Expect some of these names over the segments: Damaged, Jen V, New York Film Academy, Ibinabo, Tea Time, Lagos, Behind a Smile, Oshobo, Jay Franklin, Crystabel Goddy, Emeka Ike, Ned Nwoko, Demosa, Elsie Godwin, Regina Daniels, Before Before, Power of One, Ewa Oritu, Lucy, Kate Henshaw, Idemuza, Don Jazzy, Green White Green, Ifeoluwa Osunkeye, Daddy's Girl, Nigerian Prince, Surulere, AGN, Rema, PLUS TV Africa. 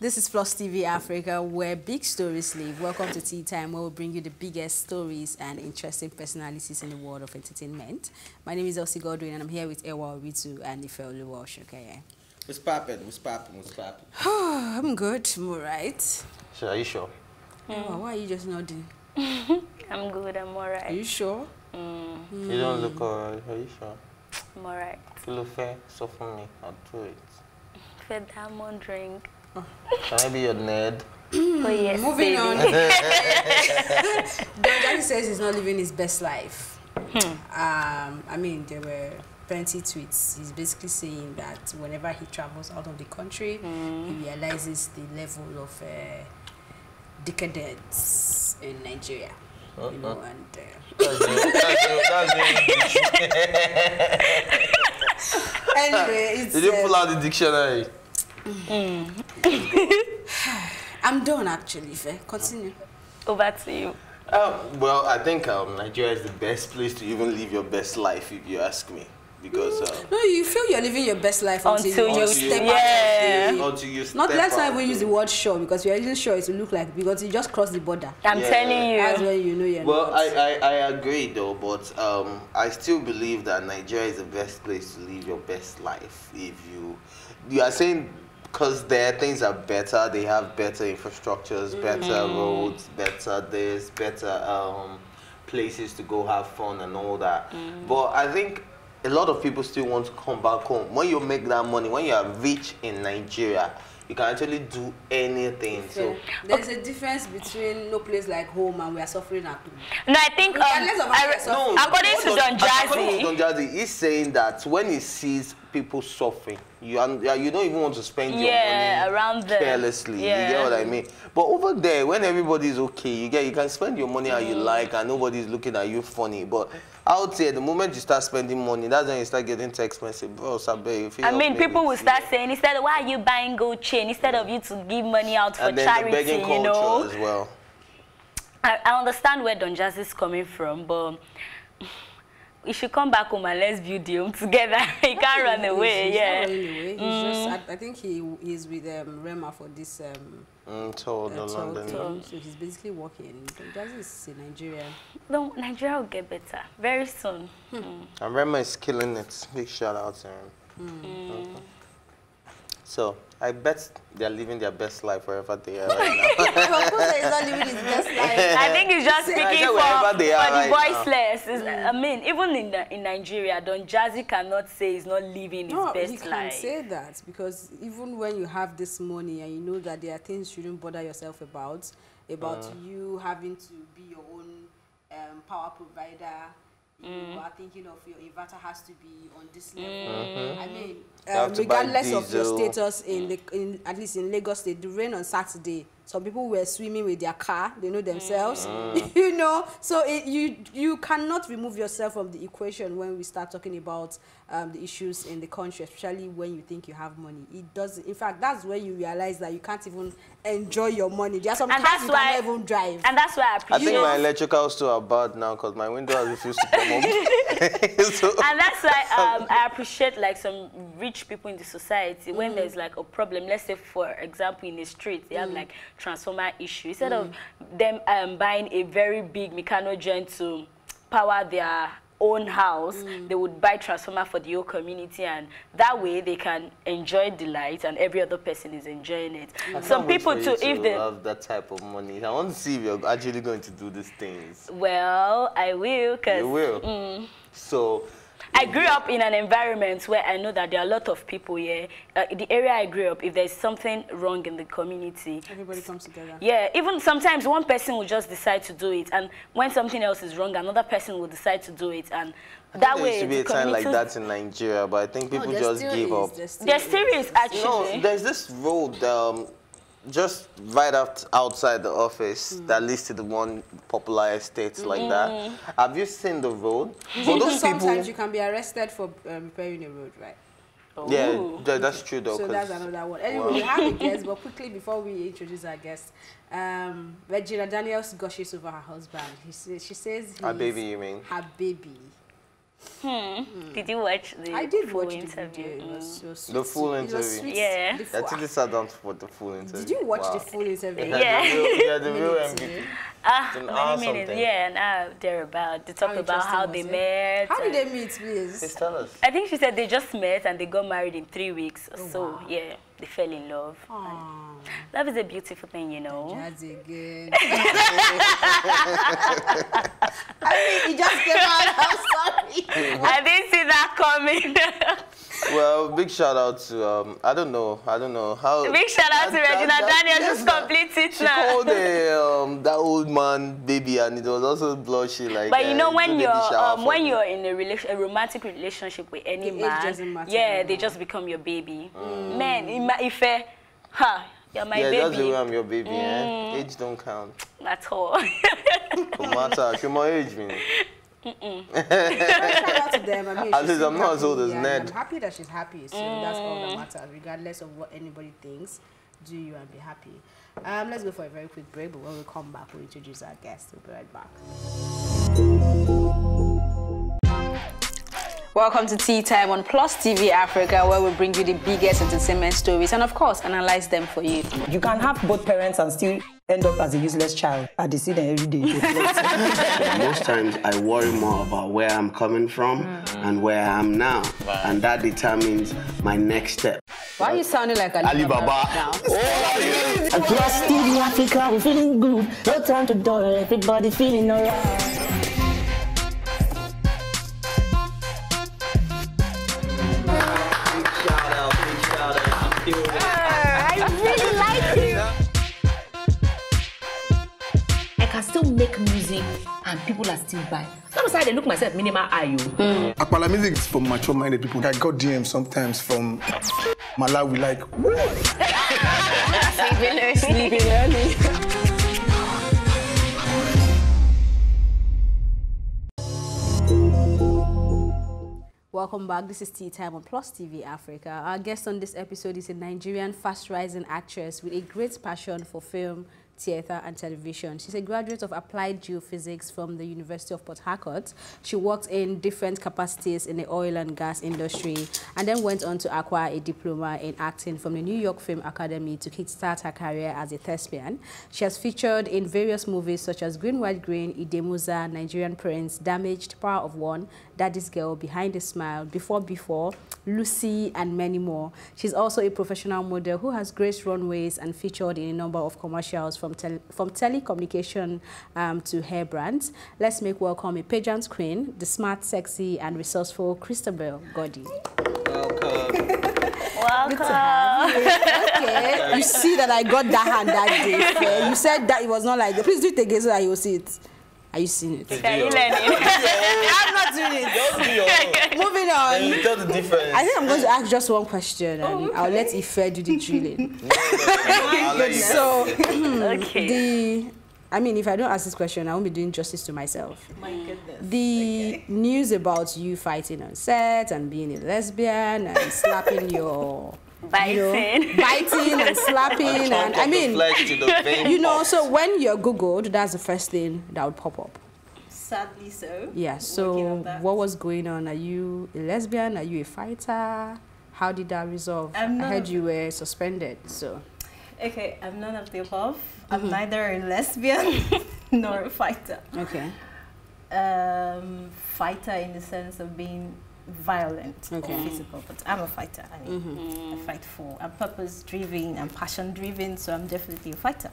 This is PLUS TV Africa, where big stories live. Welcome to Tea Time, where we bring you the biggest stories and interesting personalities in the world of entertainment. My name is Elsie Godwin, and I'm here with Ewa Oritu and Ifeoluwa Osunkeye. What's poppin'? I'm good, I'm all right. So, are you sure? Ewa, why are you just nodding? I'm good, I'm all right. Are you sure? You don't look all right, are you sure? I'm all right. If you look fair, so for me, I'll do it. For diamond ring. Can I be your Ned? Oh, yes, moving baby. On. Don Jazzy says he's not living his best life. I mean, there were plenty tweets. He's basically saying that whenever he travels out of the country, he realizes the level of decadence in Nigeria. You know, and anyway, it's, did you pull out the dictionary? I'm done actually, Fair. Continue. Over to you. Well, I think Nigeria is the best place to even live your best life, if you ask me. Because no, you feel you're living your best life until you step out. Not last time we used the word sure, because we are using sure to look like, because you just cross the border. I'm telling you. That's when you know you're not. Well, I agree though, but I still believe that Nigeria is the best place to live your best life. If you are saying, because their things are better, they have better infrastructures, better roads, better this, better places to go have fun and all that. But I think a lot of people still want to come back home. When you make that money, when you are rich in Nigeria, you can actually do anything. So there's a difference between no place like home and we are suffering at home. No, I think according to Don Jazzy, he's saying that when he sees people suffering, you don't even want to spend your money around them carelessly. You get what I mean? But over there, when everybody's okay, you can spend your money how you like and nobody's looking at you funny. But out here, the moment you start spending money, that's when you start getting text message, bro, I mean, people will start saying, instead of why are you buying gold chain instead of you to give money out for charity, you know? As well. I understand where Don Jazzy is coming from, but you should come back home and let's build the home together. He can't run away. I think he is with Rema for this tour. So he's basically working. That is in Nigeria. No, Nigeria will get better very soon. And Rema is killing it. Big shout out to him. Okay. So I bet they're living their best life wherever they are right now. He's not living his best life. I think he's just speaking for the voiceless. I mean, even in Nigeria, Don Jazzy cannot say he's not living his best life. No, he can say that, because even when you have this money and you know that there are things you shouldn't bother yourself about you having to be your own power provider. You are thinking of your inverter has to be on this level. I mean, regardless of your status, at least in Lagos, it rained on Saturday. Some people were swimming with their car. They know themselves, you know. So you cannot remove yourself from the equation when we start talking about the issues in the country, especially when you think you have money. It doesn't. In fact, that's when you realize that you can't even enjoy your money. There are some cars you can't even drive. And that's why I think my electrical store are bad now, because my window has refused to come up. And that's why I appreciate like some rich people in the society when there's like a problem. Let's say, for example, in the street, they have like transformer issue. Instead of them buying a very big mechanical joint to power their own house, they would buy transformer for the whole community, and that way they can enjoy the light and every other person is enjoying it. Some people too, if they have that type of money, I want to see if you're actually going to do these things. Well, I will, because you will. So I grew up in an environment where I know that there are a lot of people here. The area I grew up, if there's something wrong in the community, everybody comes together. Yeah, even sometimes one person will just decide to do it, and when something else is wrong, another person will decide to do it, and that way. There used to be a time like that in Nigeria, but I think people just give up. There still is, actually. No, there's this road just right outside the office that leads to the one popular estates like that. Have you seen the road? For those sometimes you can be arrested for repairing a road, right? Yeah, that's true though. So that's another one. Anyway, we have a guest, but quickly before we introduce our guest, Regina Daniels gushes over her husband. She says her baby, you mean? Her baby. Did you watch the full interview? The full interview. Yeah. I think they sat down for the full interview. Did you watch the full interview? Yeah. Yeah, the real MVP. Yeah, now they're about to talk about how they met. How did they meet, please? Please tell us. I think she said they just met and they got married in 3 weeks. So, yeah, they fell in love. Love is a beautiful thing, you know. Jazzy again. I mean, he just came out. I'm sorry. I didn't see that coming. Well, big shout out to I don't know how. Big shout out to Regina Daniels, who's completed now. She called that old man baby, and it was also blushy like. But you know when you're in a romantic relationship with any man, yeah, they just become your baby. Man, if you're my baby. Yeah, that's the way I'm your baby. Eh? Age don't count. At all. No matter, she might age me. Shout out to them. I mean, at least I'm not as old as Ned. I'm happy that she's happy, so that's all that matters. Regardless of what anybody thinks, do you and be happy. Let's go for a very quick break, but when we come back, we'll introduce our guests. We'll be right back. Welcome to Tea Time on PLUS TV Africa, where we bring you the biggest entertainment stories and, of course, analyze them for you. You can have both parents and still end up as a useless child. I see them every day. Most times I worry more about where I'm coming from and where I am now. Wow. And that determines my next step. Why are you sounding like Alibaba now? Oh, yeah. PLUS TV Africa, we're feeling good. No time to dollar, everybody feeling alright. Make music and people are still buying. Sometimes I look myself minimal IU. Akpala music is for mature-minded people. I got DMs sometimes from Malawi like sleeping early. Welcome back. This is Tea Time on PLUS TV Africa. Our guest on this episode is a Nigerian fast-rising actress with a great passion for film, theatre and television. She's a graduate of applied geophysics from the University of Port Harcourt. She worked in different capacities in the oil and gas industry and then went on to acquire a diploma in acting from the New York Film Academy to kickstart her career as a thespian. She has featured in various movies such as Green White Green, Idemuza, Nigerian Prince, Damaged, Power of One, Daddy's Girl, Behind a Smile, Before Before, Lucy, and many more. She's also a professional model who has graced runways and featured in a number of commercials from telecommunication to hair brands. Let's make welcome a pageant queen, the smart, sexy, and resourceful Crystabel Goddy. Welcome. Welcome. Okay. You see that I got that hand that day. Yeah. You said that it was not like that. Please do it again so that you will see it. Are you seeing it? Can you learn it? I'm not doing it. Don't do your own. Moving on. You tell the difference. I think I'm going to ask just one question, and I'll let Ife do the drilling. So, I mean, if I don't ask this question, I won't be doing justice to myself. My goodness. The news about you fighting on set and being a lesbian and slapping your... biting and slapping, and I mean, you know, so when you're Googled, that's the first thing that would pop up. Sadly so. Yeah, so what was going on? Are you a lesbian? Are you a fighter? How did that resolve? I heard you were suspended, so. Okay, I'm none of the above. I'm neither a lesbian nor a fighter. Okay. Fighter in the sense of being violent or physical, but I'm a fighter. I mean, I fight for. I'm purpose-driven, I'm passion-driven, so I'm definitely a fighter.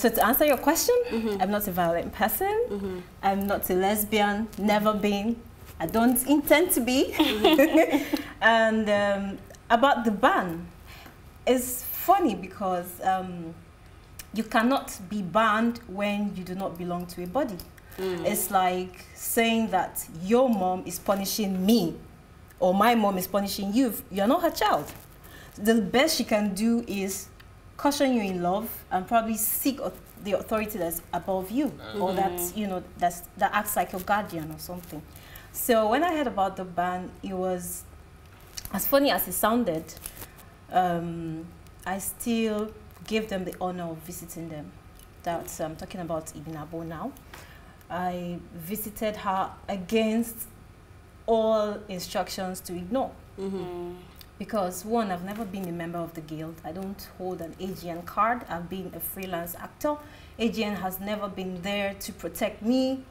So to answer your question, I'm not a violent person. I'm not a lesbian, never been. I don't intend to be. And about the ban, it's funny because you cannot be banned when you do not belong to a body. It's like saying that your mom is punishing me or my mom is punishing you. You're not her child. The best she can do is caution you in love and probably seek the authority that's above you or that, you know, that acts like your guardian or something. So when I heard about the ban, it was as funny as it sounded. I still gave them the honor of visiting them. That's, I'm talking about Ibinabo now. I visited her against all instructions to ignore. Mm-hmm. Because one, I've never been a member of the guild. I don't hold an AGN card. I've been a freelance actor. AGN has never been there to protect me,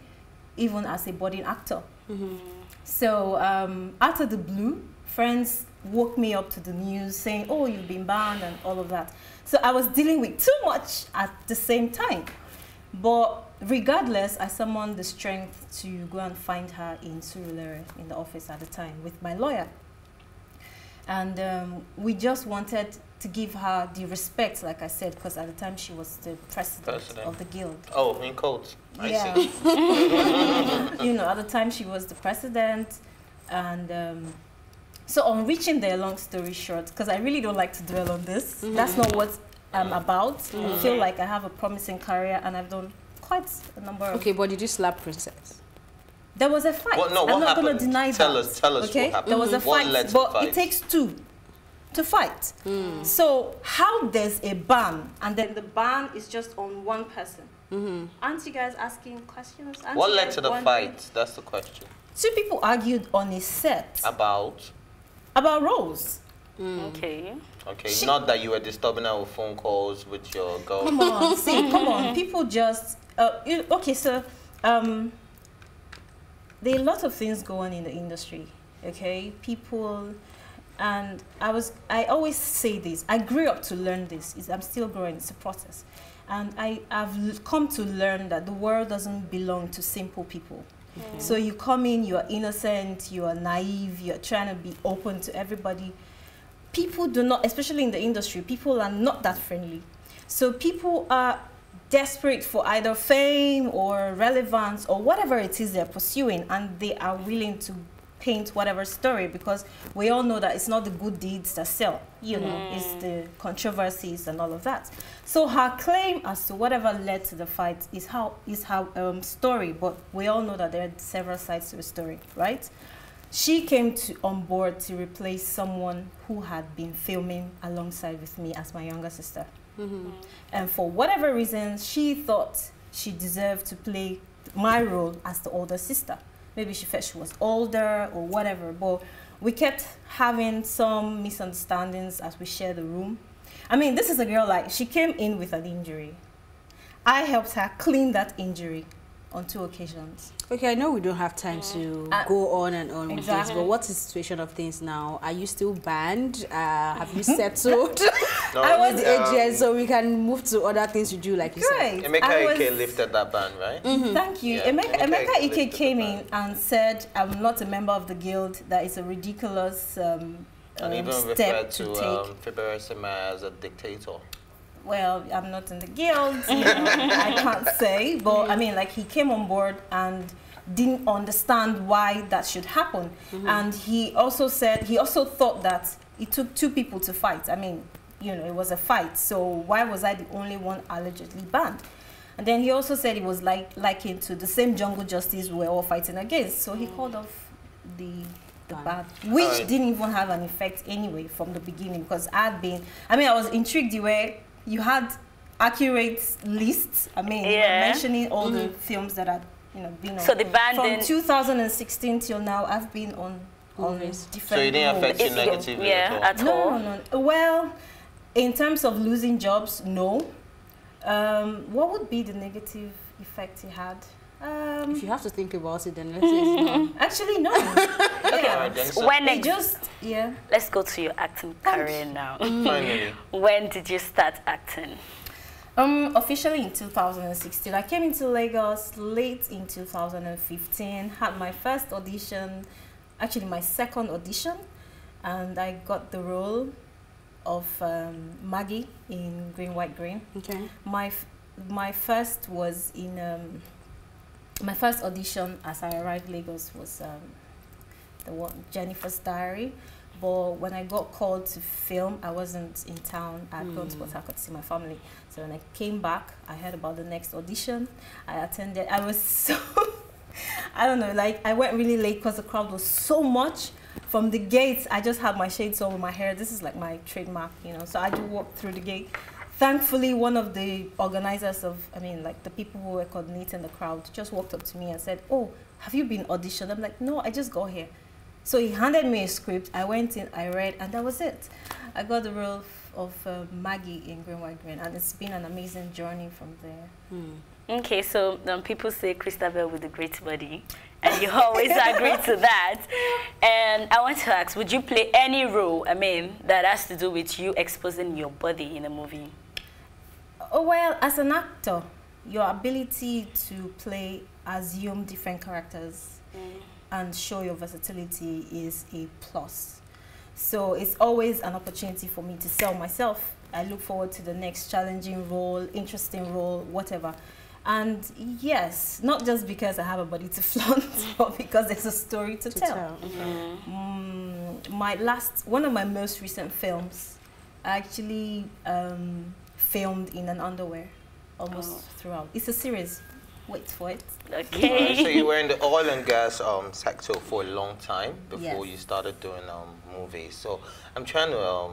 even as a budding actor. Mm-hmm. So out of the blue, friends woke me up to the news saying, oh, you've been banned and all of that. So I was dealing with too much at the same time. But regardless, I summoned the strength to go and find her in Surulere, in the office at the time, with my lawyer. And we just wanted to give her the respect, like I said, because at the time she was the president of the guild. Oh, in quotes. Yeah. I see. You know, at the time she was the president. And so on reaching there, long story short, because I really don't like to dwell on this. Mm-hmm. That's not what I'm about. Mm-hmm. I feel like I have a promising career and I've done quite a number of... Okay, but did you slap Princess? There was a fight. Well, no, I'm not going to deny that. Tell us okay? What happened. There was a fight, but it takes two to fight. Mm. So how there's a ban, and then the ban is just on one person. Mm-hmm. Aren't you guys asking questions? What led to the fight? That's the question. Two people argued on a set. About roles. Mm. Okay. Okay, not that you were disturbing her with phone calls with your girl. Come on, see, come on. People just... okay, so... there are a lot of things going on in the industry, okay? People, and I always say this, I grew up to learn this, I'm still growing, it's a process. And I've come to learn that the world doesn't belong to simple people. Mm-hmm. So you come in, you're innocent, you're naive, you're trying to be open to everybody. People do not, especially in the industry, people are not that friendly. So people are desperate for either fame or relevance or whatever it is they're pursuing, and they are willing to paint whatever story, because we all know that it's not the good deeds that sell, you know, it's the controversies and all of that. So her claim as to whatever led to the fight is her story, but we all know that there are several sides to the story, right? She came on board to replace someone who had been filming alongside with me as my younger sister. Mm-hmm. And for whatever reason, she thought she deserved to play my role as the older sister. Maybe she felt she was older or whatever, but we kept having some misunderstandings as we shared the room. I mean, this is a girl, like, she came in with an injury. I helped her clean that injury on two occasions. Okay, I know we don't have time to go on and on with this, but what's the situation of things now? Are you still banned? Have you settled? No, I was AGN, so we can move to other things you do, like you said. Emeka Ike lifted that ban, right? Mm-hmm. Thank you. Yeah. Emeka Ike came in and said, I'm not a member of the guild. That is a ridiculous and even step to take. February Sima as a dictator. Well, I'm not in the guild, you know, I can't say, but I mean, like, he came on board and didn't understand why that should happen. Mm-hmm. And he also said, he also thought that it took two people to fight. I mean, you know, it was a fight, so why was I the only one allegedly banned? And then he also said it was likened to the same jungle justice we were all fighting against, so he called off the bad, which didn't even have an effect anyway from the beginning, because I was intrigued the way you had accurate lists. I mean, you were mentioning all the films that had, you know, been on. So the ban from 2016 till now, I've been on different. So it didn't affect you negatively at all? No, no, no. Well, in terms of losing jobs, no. What would be the negative effect it had? If you have to think about it, then let's say it's no. Actually, no. Okay. So when next? Let's go to your acting career now. Finally. When did you start acting? Officially in 2016. I came into Lagos late in 2015. Had my first audition, actually my second audition, and I got the role of Maggie in Green White Green. Okay. My first audition as I arrived in Lagos was the one, Jennifer's Diary. But when I got called to film, I wasn't in town. I had gone to Port Harcourt to see my family. So when I came back, I heard about the next audition. I attended. I was so, I don't know, like, I went really late because the crowd was so much. From the gates, I just had my shades on with my hair. This is like my trademark, you know. So I just walked through the gate. Thankfully, one of the organizers of, the people who were coordinating the crowd just walked up to me and said, "Oh, have you been auditioned?" I'm like, "No, I just got here." So he handed me a script. I went in, I read, and that was it. I got the role of Maggie in Green White Green, and it's been an amazing journey from there. Mm. Okay, so people say Crystabel with a great body, and you always agree to that. And I want to ask, would you play any role, that has to do with you exposing your body in a movie? Oh, well, as an actor, your ability to play, assume different characters and show your versatility is a plus. So it's always an opportunity for me to sell myself. I look forward to the next challenging role, interesting role, whatever. And yes, not just because I have a body to flaunt, but because there's a story to tell. Okay. One of my most recent films, I actually filmed in an underwear almost throughout. It's a series. Wait for it. Okay. So you were in the oil and gas sector for a long time before you started doing movies. So I'm trying to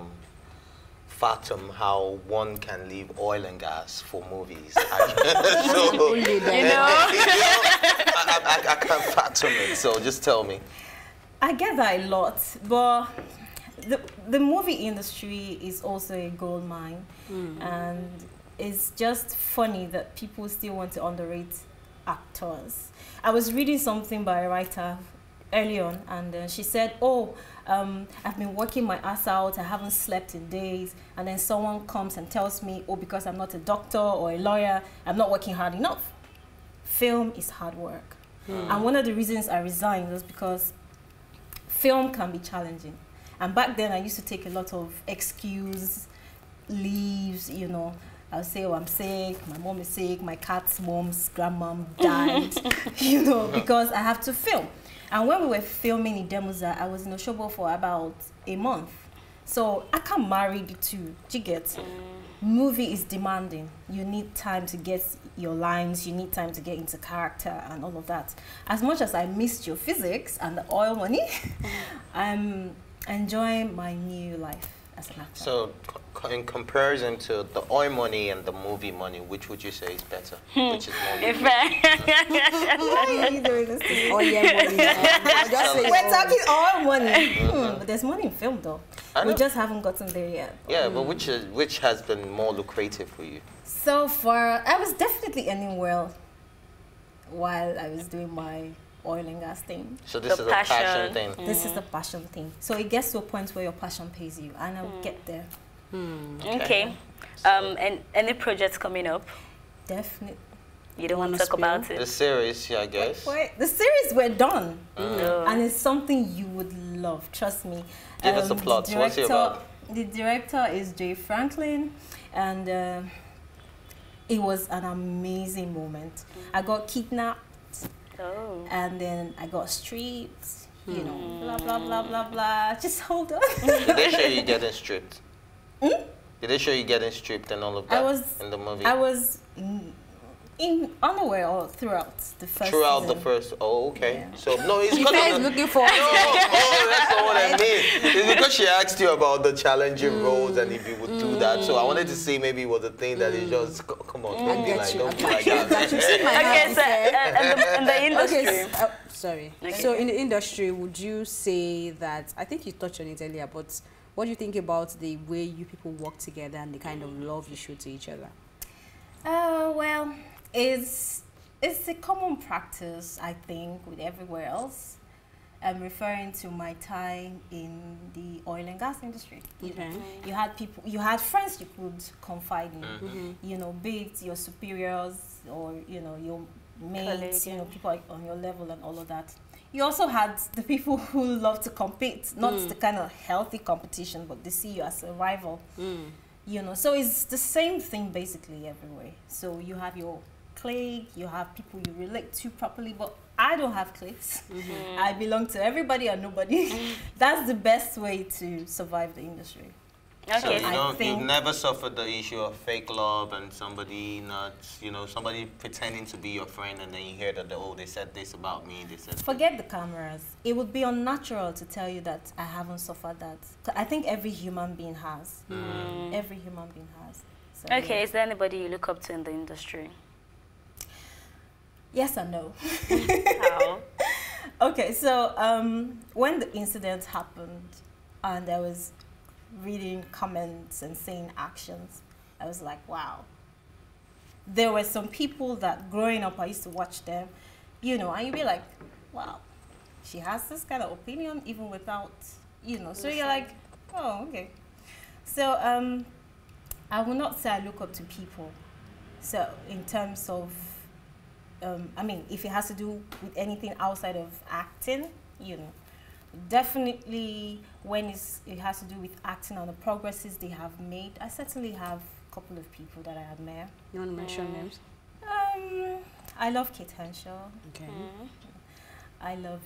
fathom how one can leave oil and gas for movies. So, I can't fathom it, so just tell me. I get that a lot, but the movie industry is also a gold mine, and it's just funny that people still want to underrate actors. I was reading something by a writer early on, and she said, "Oh, I've been working my ass out, I haven't slept in days, and then someone comes and tells me, oh, because I'm not a doctor or a lawyer, I'm not working hard enough." Film is hard work. And one of the reasons I resigned was because film can be challenging. And back then, I used to take a lot of excuse leaves, you know. I'll say, "Oh, I'm sick, my mom is sick, my cat's mom's grandmom died," you know, because I have to film. And when we were filming in Demosa, I was in Oshobo for about a month. So I can't marry the two. Do you get? Movie is demanding. You need time to get your lines. You need time to get into character and all of that. As much as I missed your physics and the oil money, I'm enjoying my new life as an actor. So in comparison to the oil money and the movie money, which would you say is better? Which is more? Why are you doing this to me? We're talking oil money. But there's money in film, though. We just haven't gotten there yet. Yeah, but which has been more lucrative for you? So far, I was definitely earning well while I was doing my oil and gas thing. So this is a passion thing. This is a passion thing. So it gets to a point where your passion pays you, and I'll get there. Okay. And any projects coming up? Definitely. You don't want to talk about it? The series, yeah, I guess. Wait. The series, we're done. And it's something you would love, trust me. Give us a plot. What's it about? The director is Jay Franklin, and it was an amazing moment. I got kidnapped. And then I got stripped, you know, blah, blah, blah, blah, blah. Just hold on. Did they show you getting stripped? Did they show you getting stripped and all of that in the movie? I was in underwear all throughout the first season. Oh, okay. Yeah. So, no, it's because I'm looking for. No, that's not what I mean. It's because she asked you about the challenging roles and if you would do that. So I wanted to see maybe what the thing that is just, come on, don't be like, don't be like that. Okay, so in the industry. Okay, so, sorry. Okay. So in the industry, would you say that, I think you touched on it earlier, but what do you think about the way you people work together and the kind of love you show to each other? Well, it's a common practice, I think, with everywhere else. I'm referring to my time in the oil and gas industry. You had people, you had friends you could confide in. You know, be it your superiors or your mates, people on your level and all of that. You also had the people who love to compete, not the kind of healthy competition, but they see you as a rival. You know, so it's the same thing basically everywhere. So you have your clique, you have people you relate to properly, but I don't have cliques. I belong to everybody and nobody. That's the best way to survive the industry. Okay. So you've never suffered the issue of fake love and somebody not, somebody pretending to be your friend and then you hear that, oh, they said this about me, they said. Forget the cameras. It would be unnatural to tell you that I haven't suffered that. I think every human being has. Every human being has. So, okay, yeah. Is there anybody you look up to in the industry? Yes and no. How? Okay, so when the incident happened and I was reading comments and seeing actions, I was like, wow. There were some people that growing up, I used to watch them, you know, and you'd be like, wow, she has this kind of opinion even without, you know, so you're like, oh, okay. So I will not say I look up to people. So in terms of, I mean, if it has to do with anything outside of acting, you know, definitely when it has to do with acting and the progresses they have made, I certainly have a couple of people that I admire. You want to mention names? I love Kate Henshaw. Okay. Mm. I love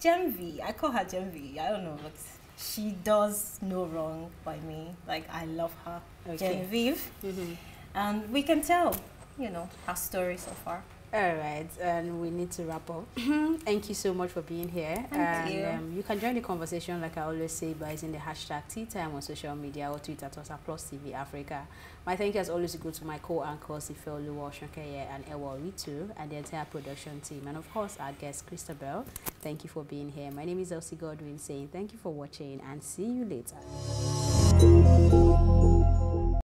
Jen V. I call her Jen V. I don't know, but she does no wrong by me. Like, I love her. Okay. Genevieve. Mm-hmm. And we can tell, you know, her story so far. All right, and we need to wrap up. Thank you so much for being here. Thank you. You can join the conversation, like I always say, by using the hashtag Tea Time on social media or Twitter at Plus TV Africa. My thank you as always go to my co-anchors, Ifeoluwa Osunkeye and Ewa Oritu, and the entire production team, and of course our guest Crystabel. Thank you for being here. My name is Elsie Godwin, saying thank you for watching and see you later.